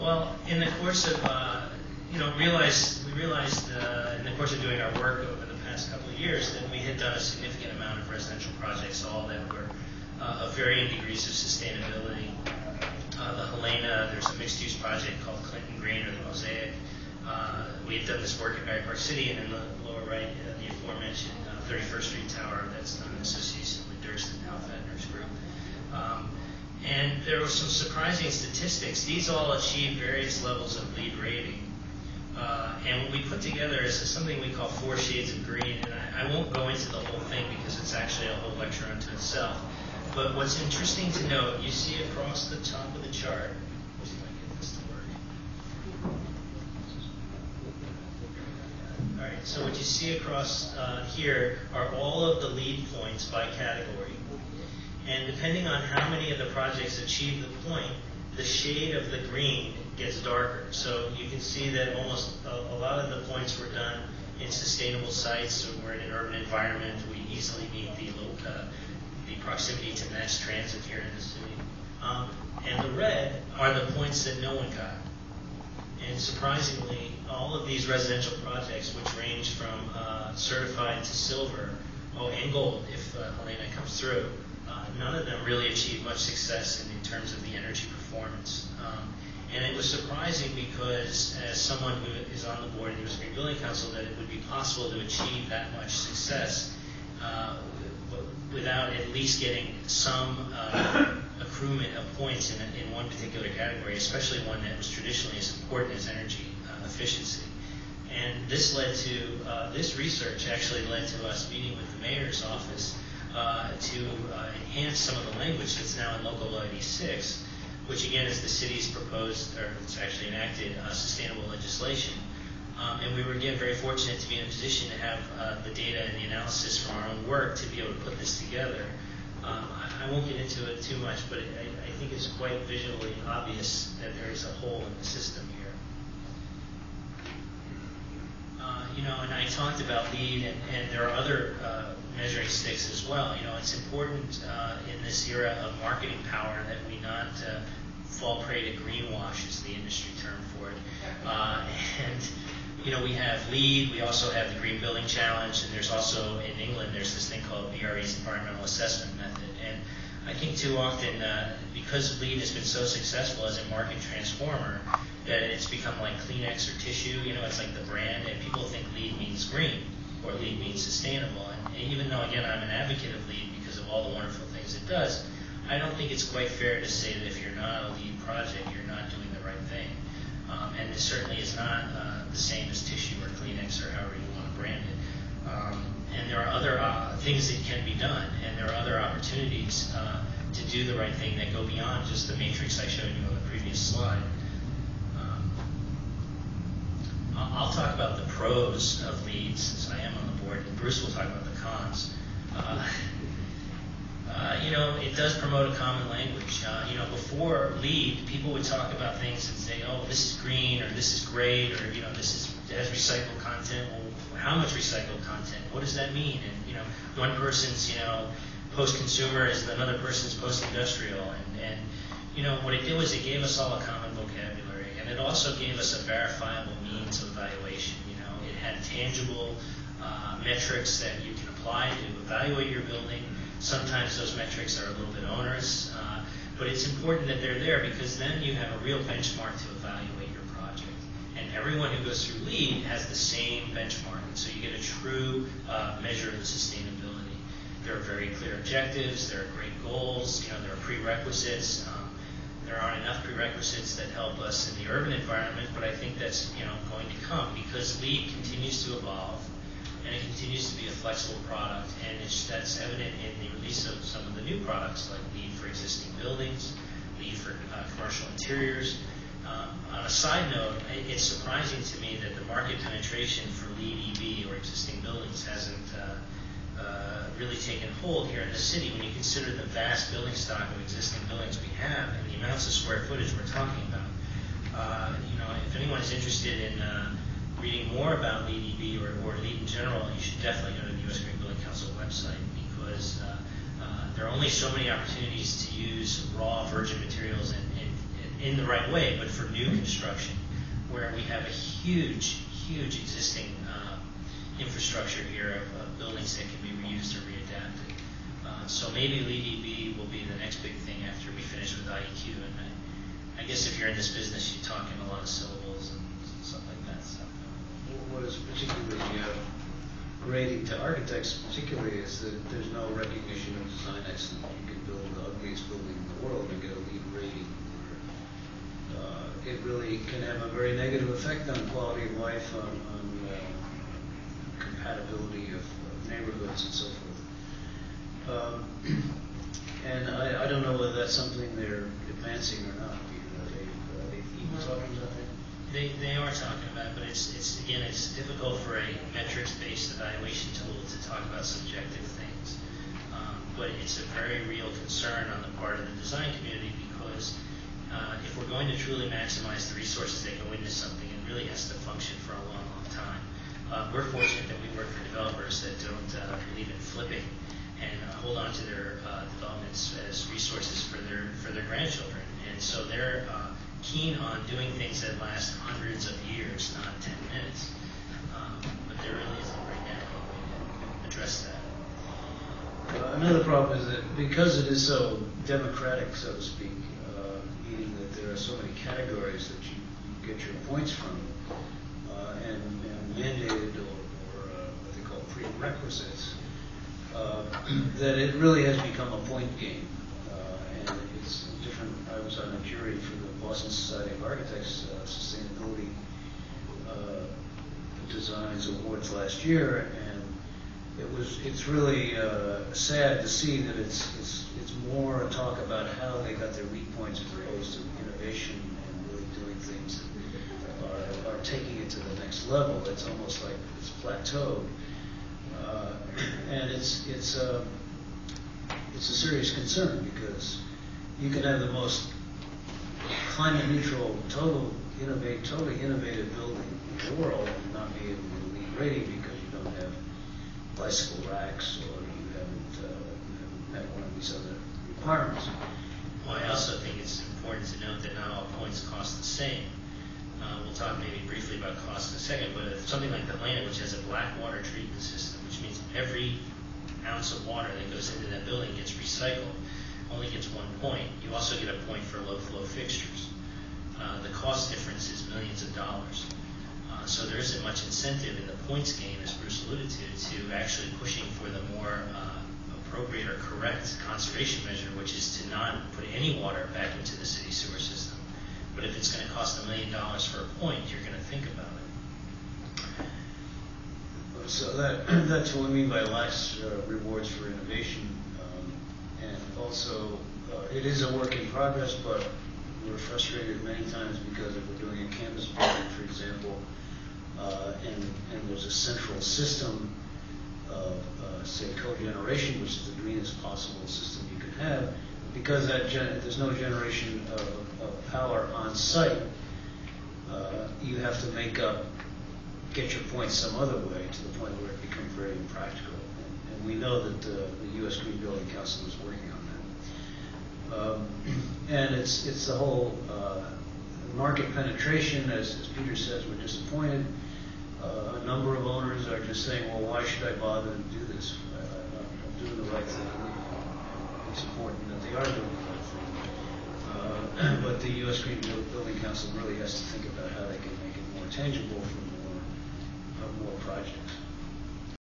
Well, in the course of we realized in the course of doing our work over the past couple of years that we had done a significant amount of residential projects, all that were of varying degrees of sustainability. The Helena, there's a mixed-use project called Clinton Green or the Mosaic. We had done this work at Barry Park City, and in the lower right, the aforementioned 31st Street Tower that's done in association with Durst and now Fedner's group. And there were some surprising statistics. These all achieved various levels of LEED rating. And what we put together is something we call 4 shades of green, and I won't go into the whole thing because it's actually a whole lecture unto itself. But what's interesting to note, you see across the top of the chart, let's see if I can get this to work. All right, so what you see across here are all of the LEED points by category. And depending on how many of the projects achieve the point, the shade of the green gets darker. So you can see that almost a lot of the points were done in sustainable sites. So we're in an urban environment. We easily meet the proximity to mass transit here in the city. And the red are the points that no one got. And surprisingly, all of these residential projects, which range from certified to silver, and gold if Helena comes through, none of them really achieved much success in terms of the energy performance. And it was surprising because as someone who is on the board of the U.S. Green Building Council, that it would be possible to achieve that much success without at least getting some accruement of points in one particular category, especially one that was traditionally as important as energy efficiency. And this led to, this research actually led to us meeting with the mayor's office to enhance some of the language that's now in Local 86, which again is the city's proposed, or it's actually enacted, sustainable legislation. And we were again very fortunate to be in a position to have the data and the analysis from our own work to be able to put this together. I won't get into it too much, but I think it's quite visually obvious that there is a hole in the system here. You know, and I talked about LEED, and there are other measuring sticks as well. You know, it's important in this era of marketing power that we not fall prey to greenwash, is the industry term for it. And, you know, we have LEED, we also have the Green Building Challenge, and there's also, in England, there's this thing called BRE's environmental assessment method. And I think too often, because LEED has been so successful as a market transformer, that it's become like Kleenex or tissue. You know, it's like the brand, and people think LEED means green or LEED means sustainable. And even though, again, I'm an advocate of LEED because of all the wonderful things it does, I don't think it's quite fair to say that if you're not a LEED project, you're not doing the right thing. And it certainly is not the same as tissue or Kleenex or however you want to brand it. And there are other things that can be done, and there are other opportunities to do the right thing that go beyond just the matrix I showed you on the previous slide. I'll talk about the pros of LEED since I am on the board, and Bruce will talk about the cons. You know, it does promote a common language. You know, before LEED, people would talk about things and say, oh, this is green, or this is great, or, you know, it has recycled content. Well, how much recycled content? What does that mean? And, you know, one person's, you know, post-consumer is another person's post-industrial. And, you know, what it did was it gave us all a common vocabulary. It also gave us a verifiable means of evaluation. You know, it had tangible metrics that you can apply to evaluate your building. Sometimes those metrics are a little bit onerous, but it's important that they're there because then you have a real benchmark to evaluate your project. And everyone who goes through LEED has the same benchmark, and so you get a true measure of the sustainability. There are very clear objectives. There are great goals. You know, there are prerequisites. There aren't enough prerequisites that help us in the urban environment, but I think that's, you know, going to come because LEED continues to evolve and it continues to be a flexible product, and that's evident in the release of some of the new products like LEED for existing buildings, LEED for commercial interiors. On a side note, it's surprising to me that the market penetration for LEED-EB or existing buildings hasn't really taken hold here in the city when you consider the vast building stock of existing buildings we have and the amounts of square footage we're talking about. You know, if anyone is interested in reading more about LEED-EB or LEED in general, you should definitely go to the U.S. Green Building Council website because there are only so many opportunities to use raw virgin materials and in the right way, but for new construction, where we have a huge existing infrastructure here of buildings that can be reused or readapted. So maybe LEED-EB will be the next big thing after we finish with IEQ. And I guess if you're in this business, you talk in a lot of syllables and stuff like that. So. What is particularly grating to architects particularly is that there's no recognition of design excellence. You can build the ugliest building in the world and get a LEED rating. It really can have a very negative effect on quality of life, on compatibility of neighborhoods and so forth. And I don't know whether that's something they're advancing or not. They are talking about it, but it's again, it's difficult for a metrics-based evaluation tool to talk about subjective things. But it's a very real concern on the part of the design community, because if we're going to truly maximize the resources that go into something, it really has to function for a long, long time. We're fortunate that we work for developers that don't believe in flipping and hold on to their developments as resources for their grandchildren, and so they're keen on doing things that last hundreds of years, not 10 minutes. But there really isn't right now a way to address that. Another problem is that because it is so democratic, so to speak, meaning that there are so many categories that you get your points from, and mandated or what they call prerequisites, that it really has become a point game. And it's different. I was on a jury for the Boston Society of Architects Sustainability Designs Awards last year, and it's really sad to see that it's more a talk about how they got their weak points as opposed to innovation and really doing things that are taking it to the next level. It's almost like it's plateaued, and it's a serious concern, because you can have the most climate neutral, totally innovative building in the world and not be able to LEED rating because you don't have bicycle racks or you haven't met one of these other requirements. Well, I also think it's important to note that not all points cost the same. We'll talk maybe briefly about cost in a second, but if something like Atlanta, which has a black water treatment system, which means every ounce of water that goes into that building gets recycled, only gets 1 point. You also get a point for low flow fixtures. The cost difference is millions of dollars. So there isn't much incentive in the points game, as Bruce alluded to actually pushing for the more appropriate or correct conservation measure, which is to not put any water back into the city sewer system. But if it's going to cost $1 million for a point, you're going to think about it. So that's what we mean by life's rewards for innovation. And also, it is a work in progress, but we're frustrated many times because if we're doing a campus project, for example, and there's a central system of, say, cogeneration, which is the greenest possible system you can have, because there's no generation of power on site, you have to get your points some other way, to the point where it becomes very impractical. And we know that the U.S. Green Building Council is working on that. And it's the whole market penetration. As Peter says, we're disappointed. A number of owners are just saying, well, why should I bother to do this? I'm doing the right thing. It's important that they are doing the right thing. But the U.S. Green Building Council really has to think about how they can make it more tangible for